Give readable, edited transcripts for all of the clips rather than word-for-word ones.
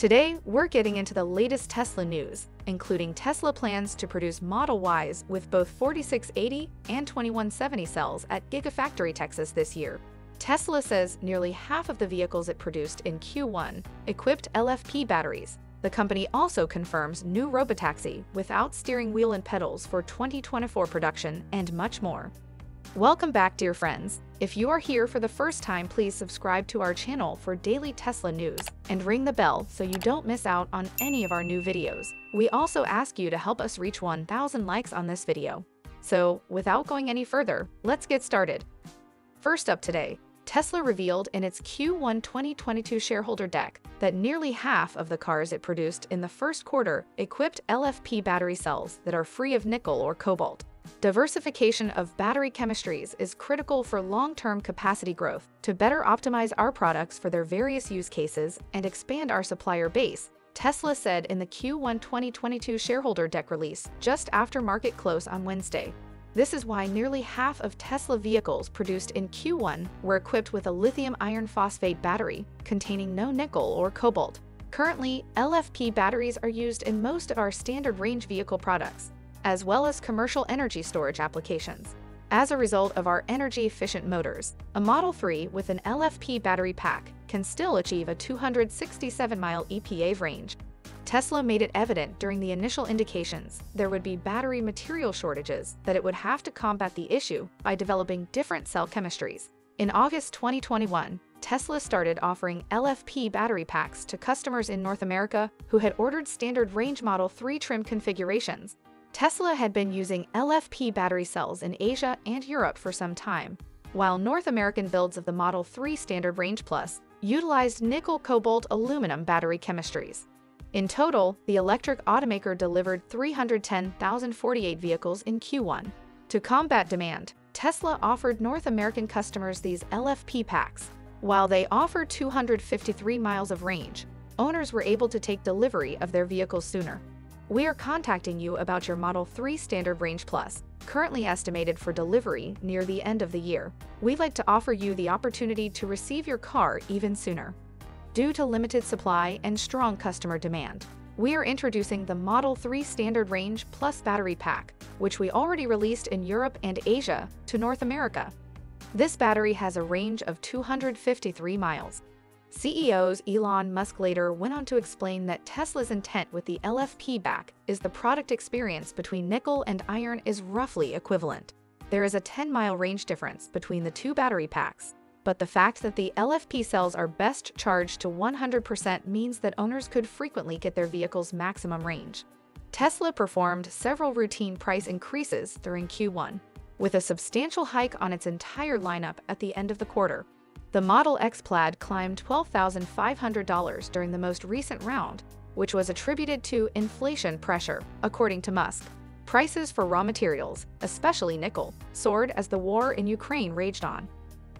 Today, we're getting into the latest Tesla news, including Tesla plans to produce Model Ys with both 4680 and 2170 cells at Gigafactory Texas this year. Tesla says nearly half of the vehicles it produced in Q1 equipped LFP batteries. The company also confirms new robotaxi without steering wheel and pedals for 2024 production and much more. Welcome back, dear friends. If you are here for the first time, please subscribe to our channel for daily Tesla news and ring the bell so you don't miss out on any of our new videos. We also ask you to help us reach 1,000 likes on this video. So, without going any further, let's get started. First up today, Tesla revealed in its Q1 2022 shareholder deck that nearly half of the cars it produced in the first quarter equipped LFP battery cells that are free of nickel or cobalt. Diversification of battery chemistries is critical for long-term capacity growth to better optimize our products for their various use cases and expand our supplier base, Tesla said in the Q1 2022 shareholder deck release just after market close on Wednesday. This is why nearly half of Tesla vehicles produced in Q1 were equipped with a lithium iron phosphate battery containing no nickel or cobalt. Currently, LFP batteries are used in most of our standard range vehicle products, as well as commercial energy storage applications. As a result of our energy-efficient motors, a Model 3 with an LFP battery pack can still achieve a 267-mile EPA range. Tesla made it evident during the initial indications there would be battery material shortages that it would have to combat the issue by developing different cell chemistries. In August 2021, Tesla started offering LFP battery packs to customers in North America who had ordered standard range Model 3 trim configurations. Tesla had been using LFP battery cells in Asia and Europe for some time, while North American builds of the Model 3 Standard Range Plus utilized nickel-cobalt-aluminum battery chemistries. In total, the electric automaker delivered 310,048 vehicles in Q1. To combat demand, Tesla offered North American customers these LFP packs. While they offer 253 miles of range, owners were able to take delivery of their vehicles sooner. We are contacting you about your Model 3 Standard Range Plus, currently estimated for delivery near the end of the year. We'd like to offer you the opportunity to receive your car even sooner. Due to limited supply and strong customer demand, we are introducing the Model 3 Standard Range Plus battery pack, which we already released in Europe and Asia, to North America. This battery has a range of 253 miles. CEO Elon Musk later went on to explain that Tesla's intent with the LFP pack is the product experience between nickel and iron is roughly equivalent. There is a 10-mile range difference between the two battery packs, but the fact that the LFP cells are best charged to 100% means that owners could frequently get their vehicle's maximum range. Tesla performed several routine price increases during Q1, with a substantial hike on its entire lineup at the end of the quarter. The Model X Plaid climbed $12,500 during the most recent round, which was attributed to inflation pressure, according to Musk. Prices for raw materials, especially nickel, soared as the war in Ukraine raged on.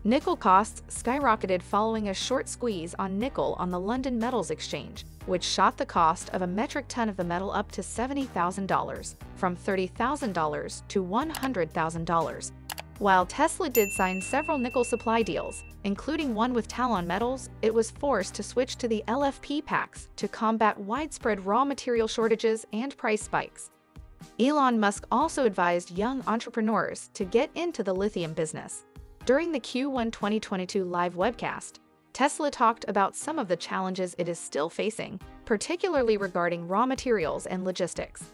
Nickel costs skyrocketed following a short squeeze on nickel on the London Metals Exchange, which shot the cost of a metric ton of the metal up to $70,000, from $30,000 to $100,000. While Tesla did sign several nickel supply deals, including one with Talon Metals, it was forced to switch to the LFP packs to combat widespread raw material shortages and price spikes. Elon Musk also advised young entrepreneurs to get into the lithium business. During the Q1 2022 live webcast, Tesla talked about some of the challenges it is still facing, particularly regarding raw materials and logistics.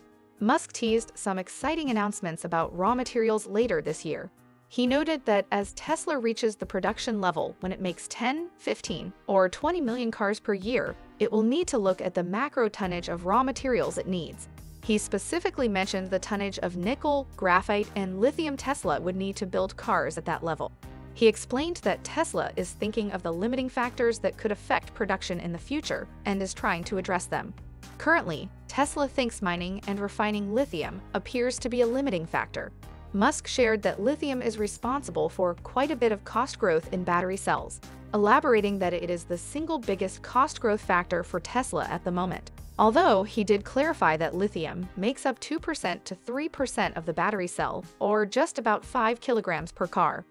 Musk teased some exciting announcements about raw materials later this year. He noted that as Tesla reaches the production level when it makes 10, 15, or 20 million cars per year, it will need to look at the macro tonnage of raw materials it needs. He specifically mentioned the tonnage of nickel, graphite, and lithium Tesla would need to build cars at that level. He explained that Tesla is thinking of the limiting factors that could affect production in the future and is trying to address them. Currently, Tesla thinks mining and refining lithium appears to be a limiting factor. Musk shared that lithium is responsible for quite a bit of cost growth in battery cells, elaborating that it is the single biggest cost growth factor for Tesla at the moment. Although he did clarify that lithium makes up 2% to 3% of the battery cell, or just about 5 kilograms per car.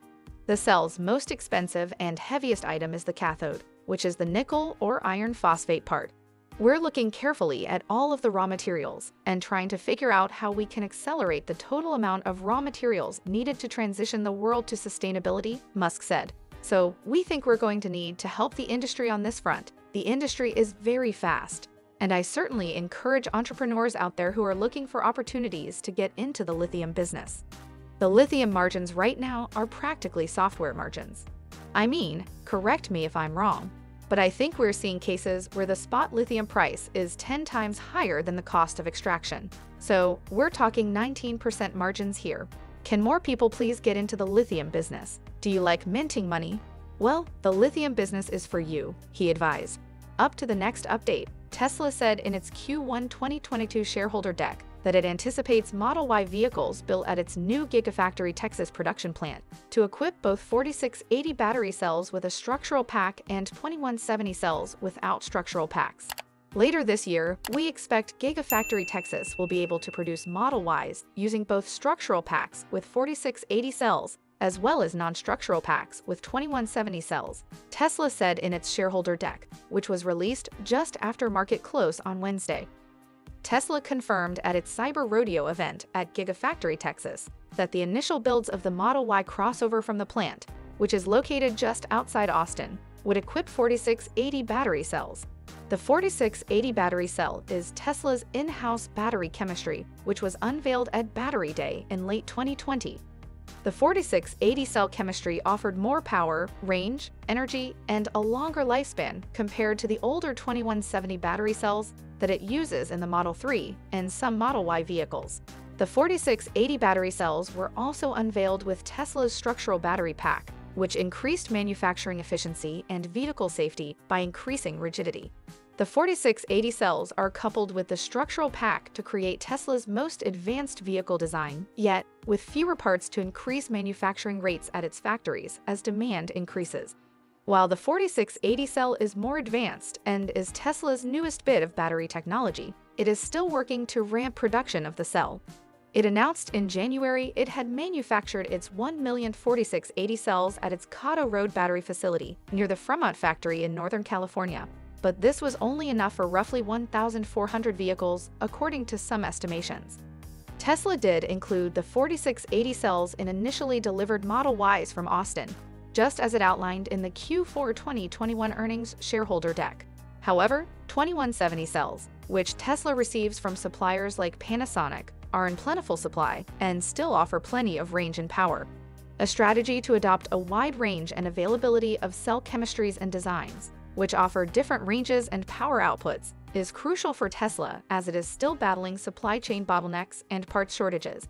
The cell's most expensive and heaviest item is the cathode, which is the nickel or iron phosphate part. We're looking carefully at all of the raw materials and trying to figure out how we can accelerate the total amount of raw materials needed to transition the world to sustainability, Musk said. So, we think we're going to need to help the industry on this front. The industry is very fast, and I certainly encourage entrepreneurs out there who are looking for opportunities to get into the lithium business. The lithium margins right now are practically software margins. I mean, correct me if I'm wrong, but I think we're seeing cases where the spot lithium price is 10 times higher than the cost of extraction. So, we're talking 19% margins here. Can more people please get into the lithium business? Do you like minting money? Well, the lithium business is for you, he advised. Up to the next update, Tesla said in its Q1 2022 shareholder deck that it anticipates Model Y vehicles built at its new Gigafactory Texas production plant to equip both 4680 battery cells with a structural pack and 2170 cells without structural packs. Later this year, we expect Gigafactory Texas will be able to produce Model Ys using both structural packs with 4680 cells as well as non-structural packs with 2170 cells, Tesla said in its shareholder deck, which was released just after market close on Wednesday. Tesla confirmed at its Cyber Rodeo event at Gigafactory Texas that the initial builds of the Model Y crossover from the plant, which is located just outside Austin, would equip 4680 battery cells. The 4680 battery cell is Tesla's in-house battery chemistry, which was unveiled at Battery Day in late 2020. The 4680 cell chemistry offered more power, range, energy, and a longer lifespan compared to the older 2170 battery cells that it uses in the Model 3 and some Model Y vehicles. The 4680 battery cells were also unveiled with Tesla's structural battery pack, which increased manufacturing efficiency and vehicle safety by increasing rigidity. The 4680 cells are coupled with the structural pack to create Tesla's most advanced vehicle design, yet with fewer parts to increase manufacturing rates at its factories as demand increases. While the 4680 cell is more advanced and is Tesla's newest bit of battery technology, it is still working to ramp production of the cell. It announced in January it had manufactured its 1,046,080 cells at its Kato Road battery facility near the Fremont Factory in Northern California. But this was only enough for roughly 1,400 vehicles, according to some estimations. Tesla did include the 4680 cells in initially delivered Model Ys from Austin, just as it outlined in the Q4 2021 earnings shareholder deck. However, 2170 cells, which Tesla receives from suppliers like Panasonic, are in plentiful supply and still offer plenty of range and power. A strategy to adopt a wide range and availability of cell chemistries and designs, which offer different ranges and power outputs, is crucial for Tesla as it is still battling supply chain bottlenecks and parts shortages.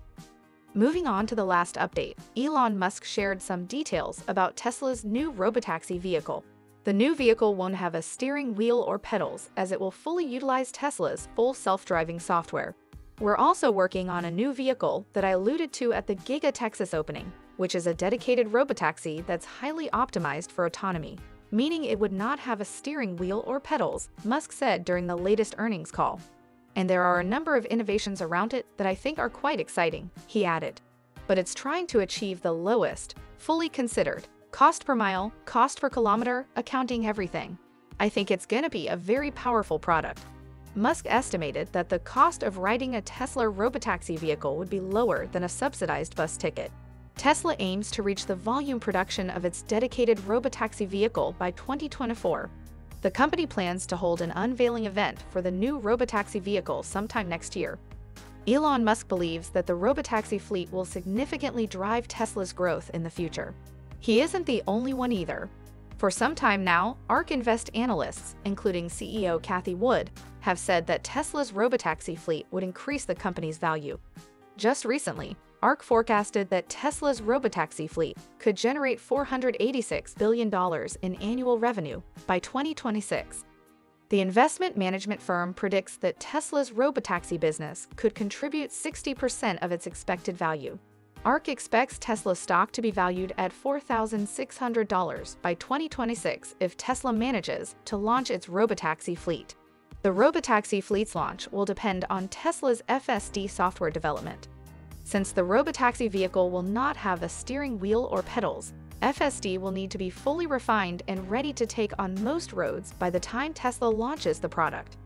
Moving on to the last update, Elon Musk shared some details about Tesla's new robotaxi vehicle. The new vehicle won't have a steering wheel or pedals as it will fully utilize Tesla's full self-driving software. We're also working on a new vehicle that I alluded to at the Giga Texas opening, which is a dedicated robotaxi that's highly optimized for autonomy, meaning it would not have a steering wheel or pedals, Musk said during the latest earnings call. And there are a number of innovations around it that I think are quite exciting, he added. But it's trying to achieve the lowest, fully considered, cost per mile, cost per kilometer, accounting everything. I think it's gonna be a very powerful product. Musk estimated that the cost of riding a Tesla robotaxi vehicle would be lower than a subsidized bus ticket. Tesla aims to reach the volume production of its dedicated robotaxi vehicle by 2024. The company plans to hold an unveiling event for the new robotaxi vehicle sometime next year. Elon Musk believes that the robotaxi fleet will significantly drive Tesla's growth in the future. He isn't the only one either. For some time now, ARK Invest analysts, including CEO Cathy Wood, have said that Tesla's robotaxi fleet would increase the company's value. Just recently, ARK forecasted that Tesla's robotaxi fleet could generate $486 billion in annual revenue by 2026. The investment management firm predicts that Tesla's robotaxi business could contribute 60% of its expected value. ARK expects Tesla stock to be valued at $4,600 by 2026 if Tesla manages to launch its robotaxi fleet. The robotaxi fleet's launch will depend on Tesla's FSD software development. Since the robotaxi vehicle will not have a steering wheel or pedals, FSD will need to be fully refined and ready to take on most roads by the time Tesla launches the product.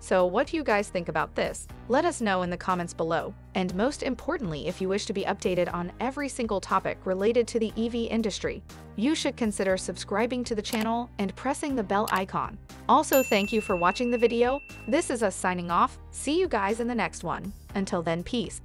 So what do you guys think about this? Let us know in the comments below. And most importantly, if you wish to be updated on every single topic related to the EV industry, you should consider subscribing to the channel and pressing the bell icon. Also, thank you for watching the video. This is us signing off. See you guys in the next one. Until then, peace.